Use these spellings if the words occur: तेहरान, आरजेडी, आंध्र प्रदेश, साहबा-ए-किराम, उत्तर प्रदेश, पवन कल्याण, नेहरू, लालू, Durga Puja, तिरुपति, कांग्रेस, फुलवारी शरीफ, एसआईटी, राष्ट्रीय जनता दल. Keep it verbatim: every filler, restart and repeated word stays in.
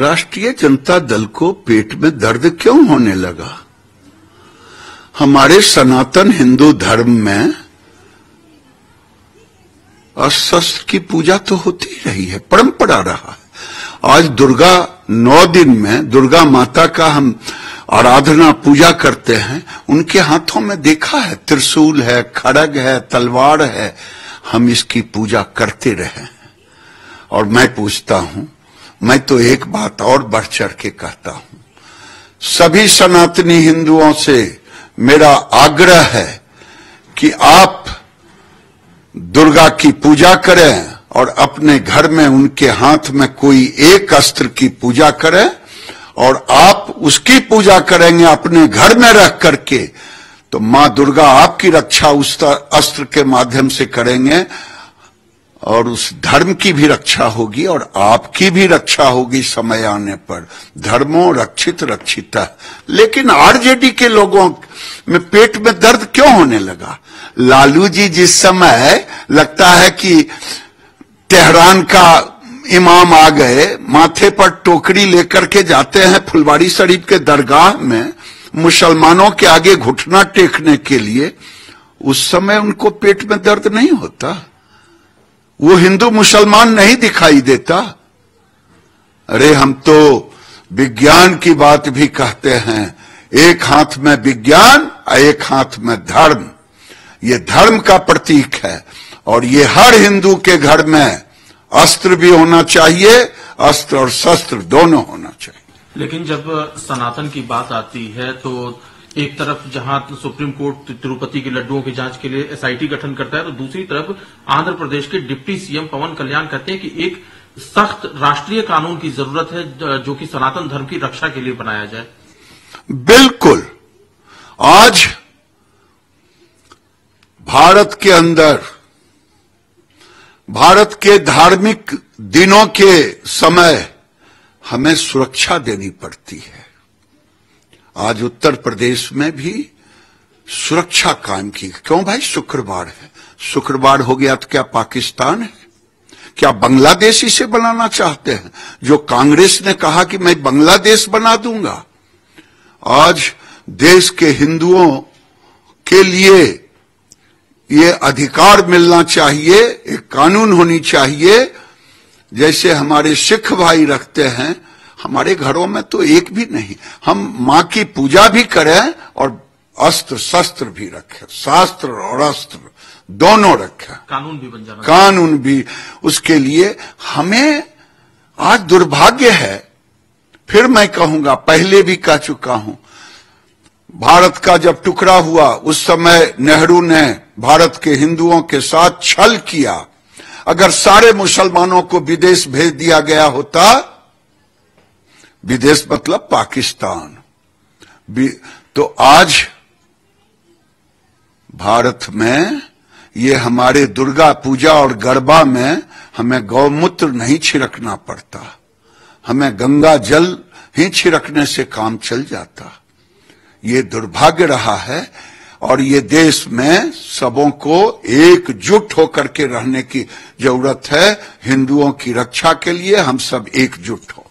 राष्ट्रीय जनता दल को पेट में दर्द क्यों होने लगा? हमारे सनातन हिंदू धर्म में अस्त्र की पूजा तो होती रही है, परंपरा रहा है। आज दुर्गा नौ दिन में दुर्गा माता का हम आराधना पूजा करते हैं। उनके हाथों में देखा है त्रिशूल है, खड़ग है, तलवार है। हम इसकी पूजा करते रहे। और मैं पूछता हूं, मैं तो एक बात और बढ़ चढ़ के कहता हूं, सभी सनातनी हिंदुओं से मेरा आग्रह है कि आप दुर्गा की पूजा करें और अपने घर में उनके हाथ में कोई एक अस्त्र की पूजा करें और आप उसकी पूजा करेंगे अपने घर में रह करके, तो मां दुर्गा आपकी रक्षा उस अस्त्र के माध्यम से करेंगे और उस धर्म की भी रक्षा होगी और आपकी भी रक्षा होगी समय आने पर। धर्मों रक्षित रक्षिता। लेकिन आरजेडी के लोगों में पेट में दर्द क्यों होने लगा? लालू जी जिस समय लगता है कि तेहरान का इमाम आ गए, माथे पर टोकरी लेकर के जाते हैं फुलवारी शरीफ के दरगाह में मुसलमानों के आगे घुटना टेकने के लिए, उस समय उनको पेट में दर्द नहीं होता? वो हिंदू मुसलमान नहीं दिखाई देता? अरे हम तो विज्ञान की बात भी कहते हैं। एक हाथ में विज्ञान और एक हाथ में धर्म। ये धर्म का प्रतीक है और ये हर हिंदू के घर में अस्त्र भी होना चाहिए, अस्त्र और शस्त्र दोनों होना चाहिए। लेकिन जब सनातन की बात आती है तो एक तरफ जहां सुप्रीम कोर्ट तिरुपति के लड्डुओं की जांच के लिए एसआईटी गठन करता है, तो दूसरी तरफ आंध्र प्रदेश के डिप्टी सीएम पवन कल्याण कहते हैं कि एक सख्त राष्ट्रीय कानून की जरूरत है जो कि सनातन धर्म की रक्षा के लिए बनाया जाए। बिल्कुल, आज भारत के अंदर भारत के धार्मिक दिनों के समय हमें सुरक्षा देनी पड़ती है। आज उत्तर प्रदेश में भी सुरक्षा कायम की। क्यों भाई? शुक्रवार है। शुक्रवार हो गया तो क्या पाकिस्तान है? क्या बांग्लादेश इसे बनाना चाहते हैं? जो कांग्रेस ने कहा कि मैं बांग्लादेश बना दूंगा। आज देश के हिंदुओं के लिए ये अधिकार मिलना चाहिए, एक कानून होनी चाहिए। जैसे हमारे सिख भाई रखते हैं, हमारे घरों में तो एक भी नहीं। हम मां की पूजा भी करें और अस्त्र शस्त्र भी रखें, शास्त्र और अस्त्र दोनों रखें। कानून भी बन जाना, कानून भी। उसके लिए हमें आज दुर्भाग्य है, फिर मैं कहूंगा, पहले भी कह चुका हूं, भारत का जब टुकड़ा हुआ उस समय नेहरू ने भारत के हिंदुओं के साथ छल किया। अगर सारे मुसलमानों को विदेश भेज दिया गया होता, विदेश मतलब पाकिस्तान, तो आज भारत में ये हमारे दुर्गा पूजा और गरबा में हमें गौमूत्र नहीं छिड़कना पड़ता, हमें गंगा जल ही छिड़कने से काम चल जाता। ये दुर्भाग्य रहा है और ये देश में सबों को एकजुट होकर के रहने की जरूरत है। हिंदुओं की रक्षा के लिए हम सब एकजुट हो।